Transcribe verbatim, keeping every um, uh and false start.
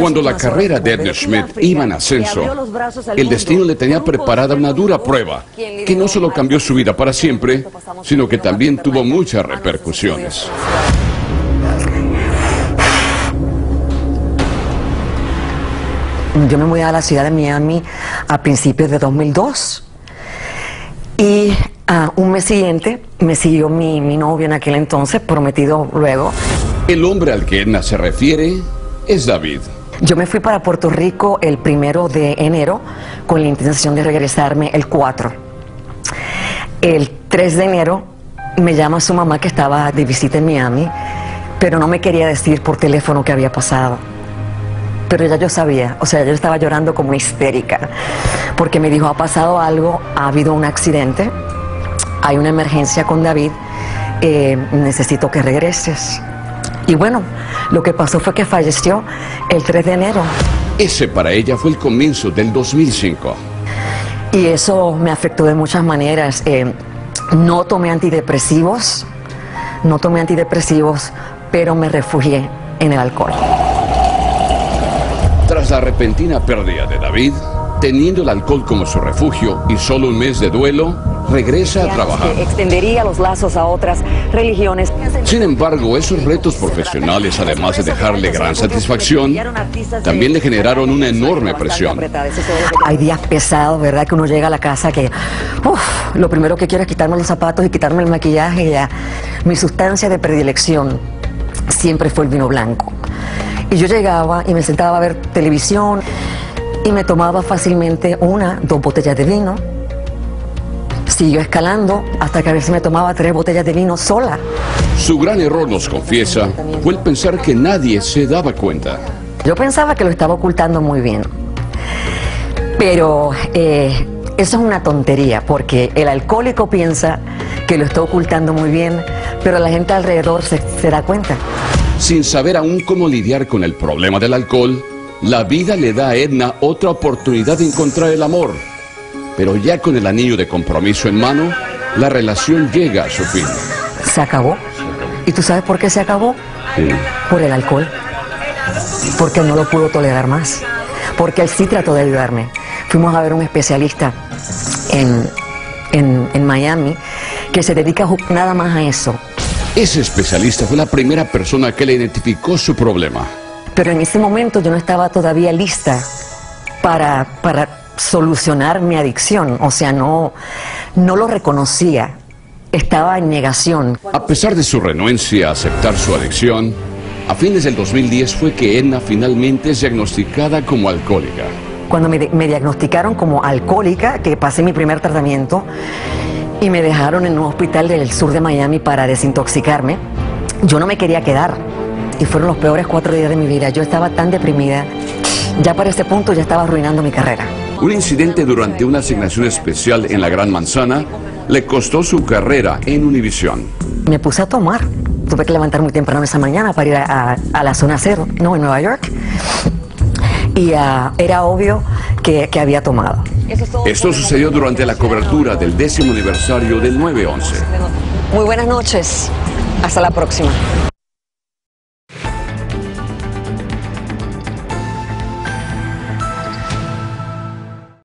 Cuando la carrera de Edna Schmidt iba en ascenso, el destino le tenía preparada una dura prueba que no solo cambió su vida para siempre, sino que también tuvo muchas repercusiones. Yo me mudé a la ciudad de Miami a principios de dos mil dos y uh, un mes siguiente me siguió mi, mi novio en aquel entonces, prometido luego. El hombre al que Edna se refiere es David. Yo me fui para Puerto Rico el primero de enero con la intención de regresarme el cuatro. El tres de enero me llama su mamá que estaba de visita en Miami, pero no me quería decir por teléfono qué había pasado. Pero ya yo sabía, o sea, yo estaba llorando como una histérica, porque me dijo, ha pasado algo, ha habido un accidente, hay una emergencia con David, eh, necesito que regreses. Y bueno, lo que pasó fue que falleció el tres de enero. Ese para ella fue el comienzo del dos mil cinco. Y eso me afectó de muchas maneras. Eh, no tomé antidepresivos, no tomé antidepresivos, pero me refugié en el alcohol. Tras la repentina pérdida de David, teniendo el alcohol como su refugio y solo un mes de duelo, regresa a trabajar. Extendería los lazos a otras religiones. Sin embargo, esos retos profesionales, además de dejarle gran satisfacción, también le generaron una enorme presión. Hay días pesados, ¿verdad? Que uno llega a la casa que, uff, lo primero que quiero es quitarme los zapatos y quitarme el maquillaje y ya. Mi sustancia de predilección siempre fue el vino blanco. Y yo llegaba y me sentaba a ver televisión y me tomaba fácilmente una, dos botellas de vino. Siguió escalando hasta que a veces me tomaba tres botellas de vino sola. Su gran error, nos confiesa, fue el pensar que nadie se daba cuenta. Yo pensaba que lo estaba ocultando muy bien. Pero eh, eso es una tontería, porque el alcohólico piensa que lo está ocultando muy bien, pero la gente alrededor se, se da cuenta. Sin saber aún cómo lidiar con el problema del alcohol, la vida le da a Edna otra oportunidad de encontrar el amor. Pero ya con el anillo de compromiso en mano, la relación llega a su fin. Se acabó. ¿Y tú sabes por qué se acabó? Sí. Por el alcohol. Porque no lo pudo tolerar más. Porque él sí trató de ayudarme. Fuimos a ver un especialista en, en, en Miami que se dedica nada más a eso. Ese especialista fue la primera persona que le identificó su problema. Pero en ese momento yo no estaba todavía lista para, para solucionar mi adicción. O sea, no, no lo reconocía. Estaba en negación. A pesar de su renuencia a aceptar su adicción, a fines del dos mil diez fue que Edna finalmente es diagnosticada como alcohólica. Cuando me, me diagnosticaron como alcohólica, que pasé mi primer tratamiento, y me dejaron en un hospital del sur de Miami para desintoxicarme. Yo no me quería quedar. Y fueron los peores cuatro días de mi vida. Yo estaba tan deprimida. Ya para ese punto ya estaba arruinando mi carrera. Un incidente durante una asignación especial en la Gran Manzana le costó su carrera en Univision. Me puse a tomar. Tuve que levantar muy temprano esa mañana para ir a, a, a la zona cero, no, en Nueva York. Y uh, era obvio que, que había tomado. Esto sucedió durante la cobertura del décimo aniversario del nueve once. Muy buenas noches. Hasta la próxima.